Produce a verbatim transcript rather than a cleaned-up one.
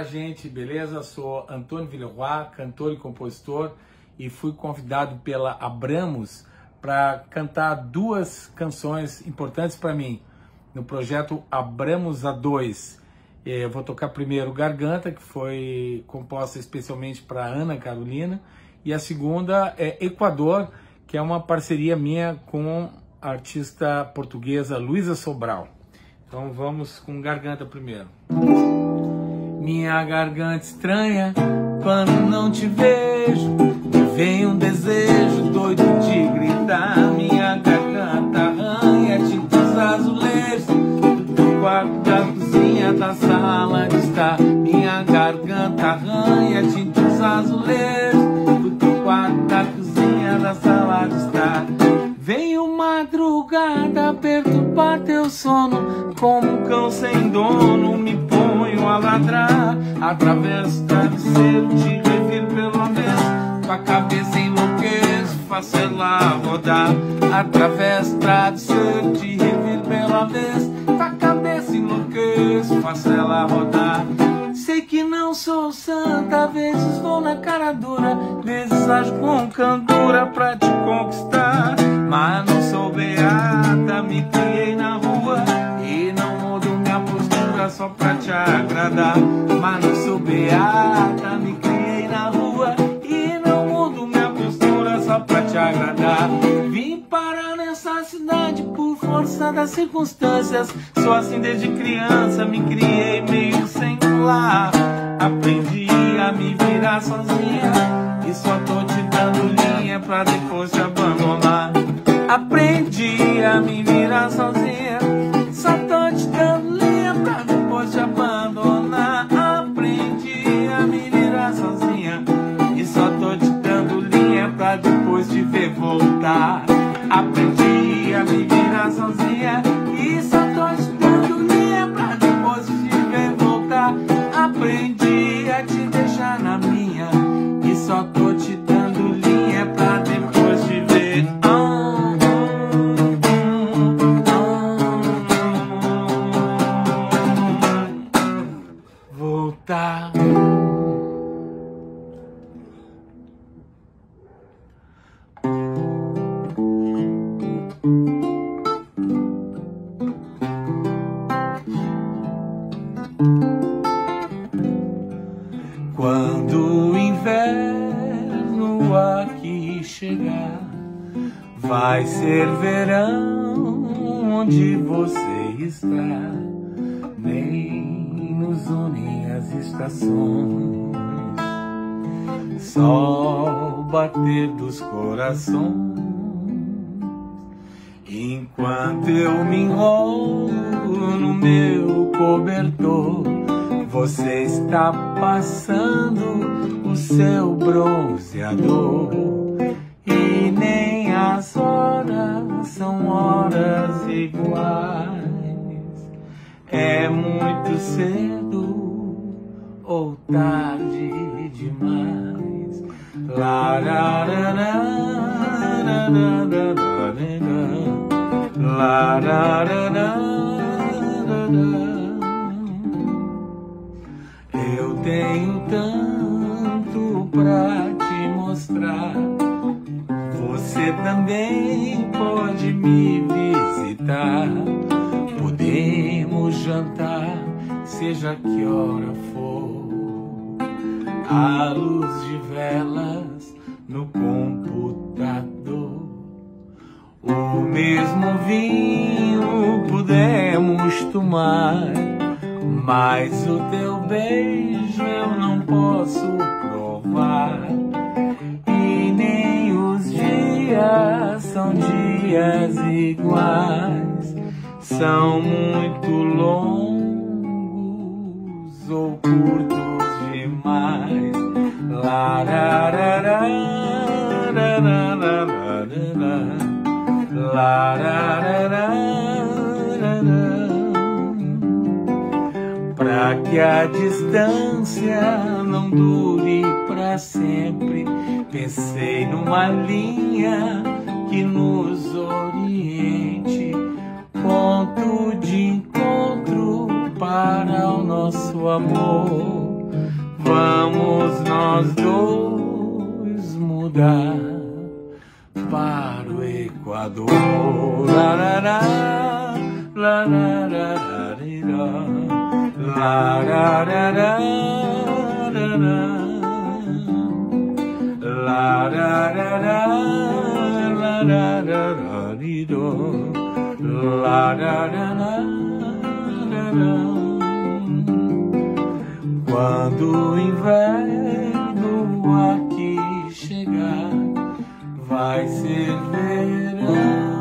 Olá gente, beleza? Sou Antonio Villeroy, cantor e compositor, e fui convidado pela Abramus para cantar duas canções importantes para mim no projeto Abramus A dois. Eu vou tocar primeiro Garganta, que foi composta especialmente para Ana Carolina, e a segunda é Equador, que é uma parceria minha com a artista portuguesa Luísa Sobral. Então vamos com Garganta primeiro. Minha garganta estranha, quando não te vejo, me vem um desejo doido de gritar. Minha garganta arranha tipo os azulejos do quarto, da cozinha, da sala de estar. Minha garganta arranha tipo os azulejos do quarto, da cozinha, da sala de estar. Veio madrugada perturbar teu sono, como um cão sem dono me ponho a ladrar. Atravesso o travesseiro, te reviro pelo avesso, tua cabeça enlouqueço, faço ela rodar. Atravesso o travesseiro, te reviro pelo avesso, tua cabeça enlouqueço, faço ela rodar. Sei que não sou santa, vezes vou na cara dura, vezes ajo com candura pra te conquistar. Mas não sou beata, me criei na rua e não mudo minha postura só pra te agradar. Mas não sou beata, me criei na rua e não mudo minha postura só pra te agradar. Vim parar nessa cidade por força das circunstâncias, sou assim desde criança, me criei meio sem lar. Aprendi a me virar sozinha e só tô te dando linha pra depois te abandonar. Aprendi a me virar sozinha, só tô te dando linha pra depois te abandonar. Aprendi a me virar sozinha e só tô te dando linha pra depois te ver voltar. Aprendi a me virar sozinha e só tô te dando linha pra depois te ver voltar. Aprendi a te deixar na minha e só tô te dando linha pra depois te ver. Voltar. Quando o inverno aqui chegar, vai ser verão onde você está. Nem nos unem as estações, só o bater dos corações. Enquanto eu me enrolo no meu cobertor, você está passando o seu bronzeador. E nem as horas são horas iguais. É muito cedo ou tarde demais. Eu tenho tanto pra te mostrar. Você também pode me visitar. Podemos jantar, seja que hora for, à luz de velas no computador. O mesmo vinho podemos tomar, mas o teu beijo eu não posso provar. E nem os dias são dias iguais, são muito longos ou curtos demais. Pra que a distância não dure pra sempre, pensei numa linha que nos oriente, ponto de encontro para o nosso amor. para o Equador. Quando o inverno aqui chegar, vai ser verão.